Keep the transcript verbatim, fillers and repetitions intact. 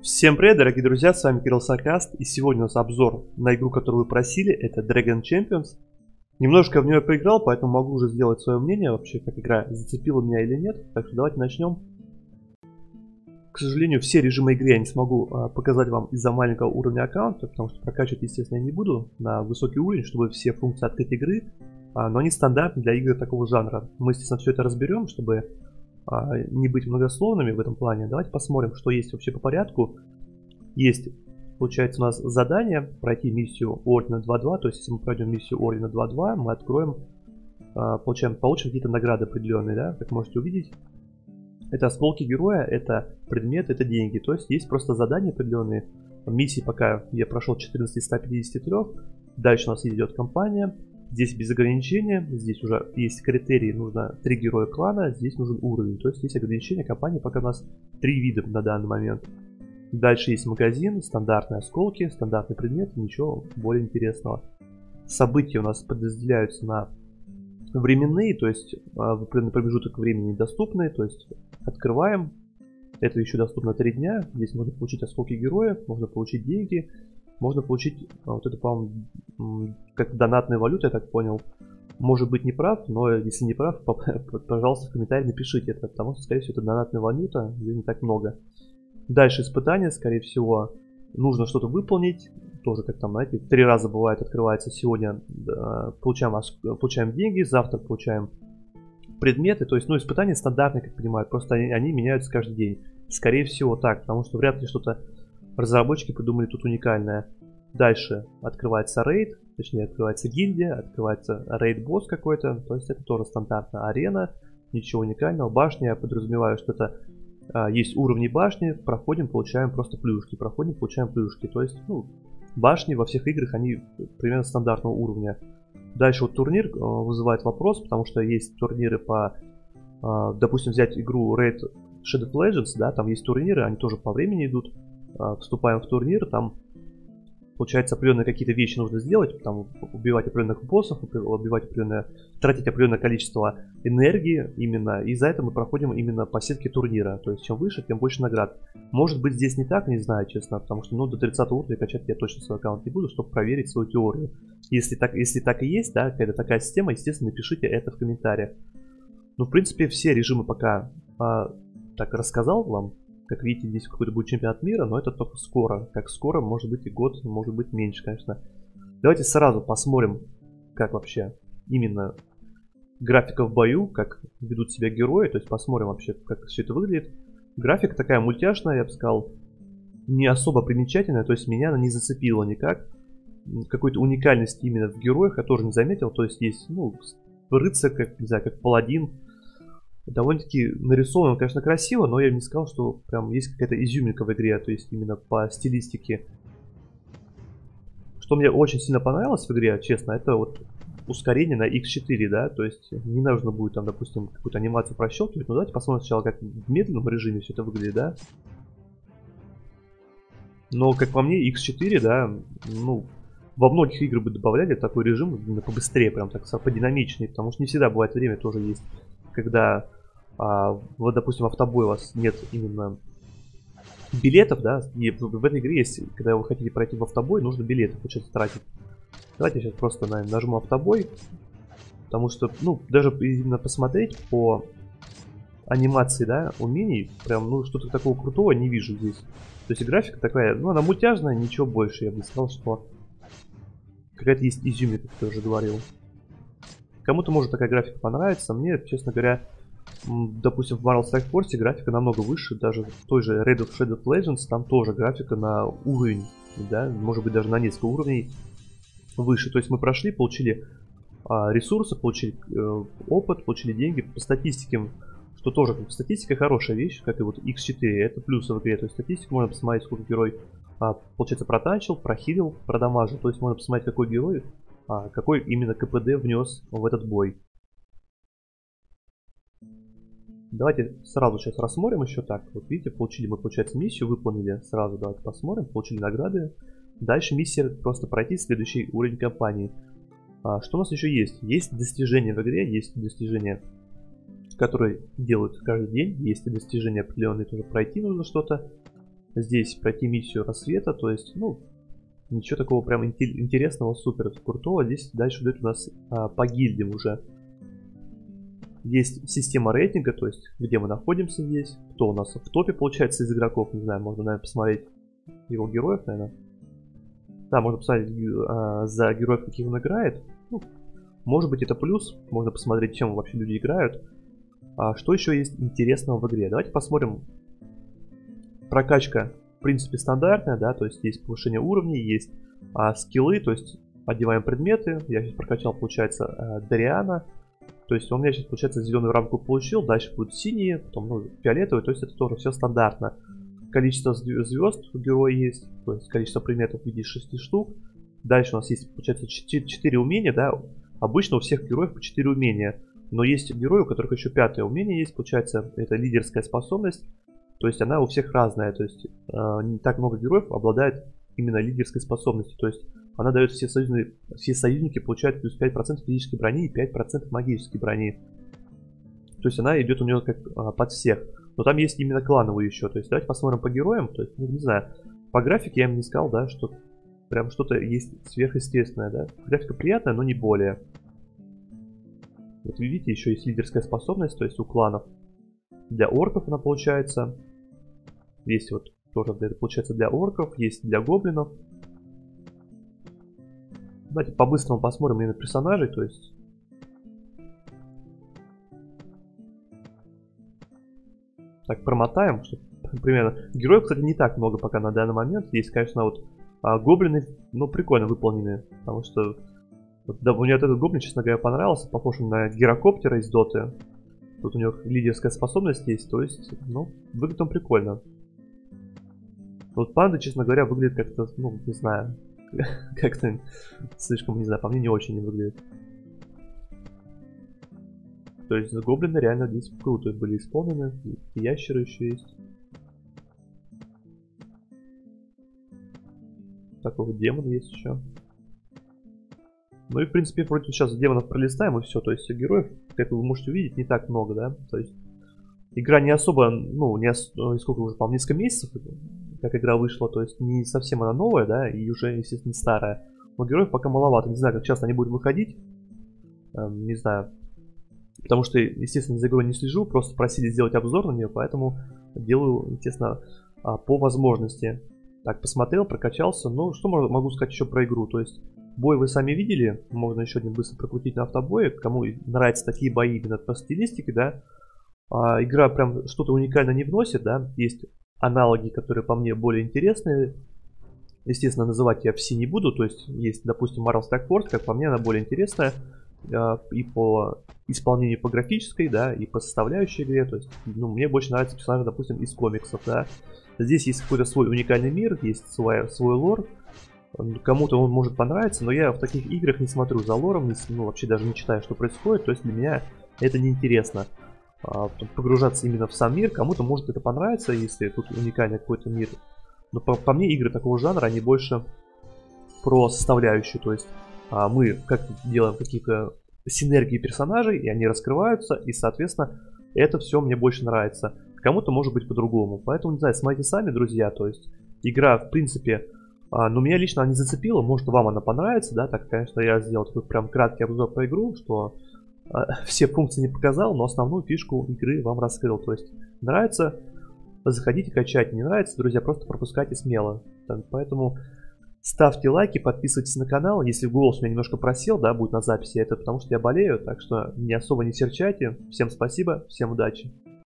Всем привет, дорогие друзья, с вами Кирилл Сакаст, и сегодня у нас обзор на игру, которую вы просили, это Dragon Champions. Немножко в нее поиграл, поэтому могу уже сделать свое мнение вообще, как игра зацепила меня или нет, так что давайте начнем. К сожалению, все режимы игры я не смогу а, показать вам из-за маленького уровня аккаунта, потому что прокачивать, естественно, я не буду на высокий уровень, чтобы все функции открытой игры, а, но они стандартны для игр такого жанра. Мы, естественно, все это разберем, чтобы а, не быть многословными в этом плане. Давайте посмотрим, что есть вообще по порядку. Есть, получается, у нас задание пройти миссию Ордена два точка два, то есть если мы пройдем миссию Ордена два точка два, мы откроем, а, получаем, получим какие-то награды определенные, да, как можете увидеть. Это осколки героя, это предметы, это деньги. То есть есть просто задания определенные. Миссии пока я прошел четырнадцать из ста пятидесяти трёх. Дальше у нас идет кампания. Здесь без ограничения. Здесь уже есть критерии. Нужно три героя клана. Здесь нужен уровень. То есть есть ограничение. Кампании пока у нас три вида на данный момент. Дальше есть магазин. Стандартные осколки, стандартные предметы. Ничего более интересного. События у нас подразделяются на временные, то есть в промежуток времени доступные, то есть открываем, это еще доступно три дня, здесь можно получить осколки героя, можно получить деньги, можно получить вот это, по-моему, как донатная валюта, я так понял, может быть не прав, но если не прав, пожалуйста, в комментариях напишите это, потому что, скорее всего, это донатная валюта, ее не так много. Дальше испытания, скорее всего, нужно что-то выполнить, тоже как там, знаете, три раза бывает открывается. Сегодня э, получаем, получаем деньги, завтра получаем предметы, то есть, ну, испытания стандартные, как понимаю, просто они, они меняются каждый день. Скорее всего так, потому что вряд ли что-то разработчики придумали тут уникальное. Дальше открывается рейд, точнее открывается гильдия, открывается рейд-босс какой-то, то есть это тоже стандартная арена, ничего уникального. Башня, я подразумеваю, что это... Есть уровни башни, проходим, получаем просто плюшки, проходим, получаем плюшки. То есть, ну, башни во всех играх, они примерно стандартного уровня. Дальше вот турнир вызывает вопрос, потому что есть турниры по... Допустим, взять игру Raid Shadow Legends, да, там есть турниры, они тоже по времени идут. Вступаем в турнир, там, получается, определенные какие-то вещи нужно сделать, там, убивать определенных боссов, убивать определенное... тратить определенное количество энергии именно, и за это мы проходим именно по сетке турнира, то есть чем выше, тем больше наград. Может быть здесь не так, не знаю, честно, потому что, ну, до тридцатого уровня качать я точно свой аккаунт не буду, чтобы проверить свою теорию. Если так, если так и есть, да, какая-то такая система, естественно, пишите это в комментариях. Ну, в принципе, все режимы пока а, так рассказал вам. Как видите, здесь какой-то будет чемпионат мира, но это только скоро. Как скоро, может быть и год, может быть меньше, конечно. Давайте сразу посмотрим, как вообще именно графика в бою, как ведут себя герои. То есть посмотрим вообще, как все это выглядит. Графика такая мультяшная, я бы сказал, не особо примечательная. То есть меня она не зацепила никак. Какой-то уникальности именно в героях я тоже не заметил. То есть есть, ну, рыцарь, как, не знаю, как паладин. Довольно-таки нарисован, конечно, красиво, но я бы не сказал, что прям есть какая-то изюминка в игре, то есть именно по стилистике. Что мне очень сильно понравилось в игре, честно, это вот ускорение на икс четыре, да, то есть не нужно будет там, допустим, какую-то анимацию прощелкивать, но давайте посмотрим сначала, как в медленном режиме все это выглядит, да. Но, как по мне, икс четыре, да, ну... Во многих играх бы добавляли такой режим побыстрее, прям так подинамичнее, потому что не всегда бывает время, тоже есть, когда, а, вот, допустим, автобой у вас нет именно билетов, да, и в этой игре есть, когда вы хотите пройти в автобой, нужно билеты, получается, тратить. Давайте я сейчас просто, наверное, нажму автобой, потому что, ну, даже именно посмотреть по анимации, да, умений, прям, ну, что-то такого крутого не вижу здесь. То есть графика такая, ну, она мультяжная, ничего больше, я бы сказал, что... Какая-то есть изюминка, как я уже говорил. Кому-то может такая графика понравится. Мне, честно говоря, допустим, в Marvel Strike Force графика намного выше. Даже в той же Raid Shadow Legends там тоже графика на уровень, да, может быть даже на несколько уровней выше. То есть мы прошли, получили а, ресурсы, получили э, опыт, получили деньги. По статистике, что тоже статистика хорошая вещь, как и вот икс четыре, это плюсы в игре. То есть статистику можно посмотреть, сколько герой... А, получается, протанчил, прохилил, продамажил. То есть можно посмотреть, какой герой, а, какой именно КПД внес в этот бой. Давайте сразу сейчас рассмотрим еще так. Вот видите, получили мы, получается, миссию, выполнили. Сразу давайте посмотрим, получили награды. Дальше миссия просто пройти следующий уровень кампании. А, что у нас еще есть? Есть достижения в игре, есть достижения, которые делают каждый день. Есть достижения определенные, тоже пройти нужно что-то. здесь пройти миссию рассвета, то есть, ну, ничего такого прям интересного, супер крутого. Здесь дальше идет у нас а, по гильдиям уже. Есть система рейтинга, то есть, где мы находимся здесь, кто у нас в топе, получается, из игроков, не знаю, можно, наверное, посмотреть его героев, наверное. Да, можно посмотреть а, за героев, каких он играет. Ну, может быть, это плюс, можно посмотреть, чем вообще люди играют. А что еще есть интересного в игре? Давайте посмотрим. Прокачка, в принципе, стандартная, да, то есть есть повышение уровней, есть а, скиллы, то есть одеваем предметы. Я сейчас прокачал, получается, а, Дариана. То есть он у меня сейчас, получается, зеленую рамку получил, дальше будут синие, потом, ну, фиолетовые, то есть это тоже все стандартно. Количество звезд у героя есть, то есть количество предметов в виде шести штук. Дальше у нас есть, получается, четыре умения, да, обычно у всех героев по четыре умения. Но есть герои, у которых еще пятое умение есть, получается, это лидерская способность. То есть она у всех разная, то есть э, не так много героев обладает именно лидерской способностью, то есть она дает все союзники, все союзники получают плюс пять процентов физической брони и пять процентов магической брони. То есть она идет у нее как а, под всех. Но там есть именно клановые еще. То есть давайте посмотрим по героям. То есть, ну, не знаю, по графике я им не сказал, да, что прям что-то есть сверхъестественное, да. Графика приятная, но не более. Вот видите, еще есть лидерская способность, то есть у кланов. Для орков она получается. Есть вот тоже, для, получается, для орков, есть для гоблинов. Давайте по-быстрому посмотрим и на персонажей, то есть. Так, промотаем, чтобы примерно. Героев, кстати, не так много пока на данный момент. Есть, конечно, вот а, гоблины, ну, прикольно выполнены, потому что вот, да, у меня вот этот гоблин, честно говоря, понравился, похож на гирокоптера из Доты. Тут у него лидерская способность есть, то есть, ну, выглядит он прикольно. Вот панда, честно говоря, выглядит как-то, ну, не знаю, как-то слишком, не знаю, по мне не очень выглядит. То есть гоблины реально здесь круто были исполнены, и ящеры еще есть. Такой вот демон есть еще. Ну и, в принципе, против сейчас демонов пролистаем и все. То есть героев, как вы можете увидеть, не так много, да. То есть игра не особо, ну, не ос... сколько уже, по-моему, несколько месяцев, как игра вышла, то есть не совсем она новая, да, и уже, естественно, старая. Но героев пока маловато, не знаю, как часто они будут выходить, эм, не знаю. Потому что, естественно, за игрой не слежу, просто просили сделать обзор на нее, поэтому делаю, естественно, по возможности. Так, посмотрел, прокачался, ну, что могу сказать еще про игру, то есть бой вы сами видели, можно еще один быстро прокрутить на автобое, кому нравятся такие бои именно по стилистике, да. А, игра прям что-то уникальное не вносит, да, есть аналоги, которые по мне более интересные. Естественно, называть я все не буду, то есть есть, допустим, Marvel Strike Force, как по мне, она более интересная и по исполнению, по графической, да, и по составляющей игре, то есть, ну, мне больше нравятся персонажи, допустим, из комиксов, да. Здесь есть какой-то свой уникальный мир, есть свой, свой лор, кому-то он может понравиться, но я в таких играх не смотрю за лором, не, ну, вообще даже не читаю, что происходит, то есть для меня это неинтересно. Погружаться именно в сам мир, кому-то может это понравится, если тут уникальный какой-то мир. Но по, по мне игры такого жанра, они больше про составляющую, то есть а, мы как делаем какие-то синергии персонажей, и они раскрываются, и соответственно это все мне больше нравится. Кому-то может быть по-другому, поэтому, не знаю, смотрите сами, друзья, то есть игра в принципе, а, но меня лично она не зацепила, может вам она понравится, да, так, конечно, я сделал такой прям краткий обзор по игру, что... Все функции не показал, но основную фишку игры вам раскрыл. То есть нравится, заходите, качайте. Не нравится, друзья, просто пропускайте смело. Поэтому ставьте лайки, подписывайтесь на канал. Если голос у меня немножко просел, да, будет на записи, это потому что я болею. Так что не особо не серчайте. Всем спасибо, всем удачи.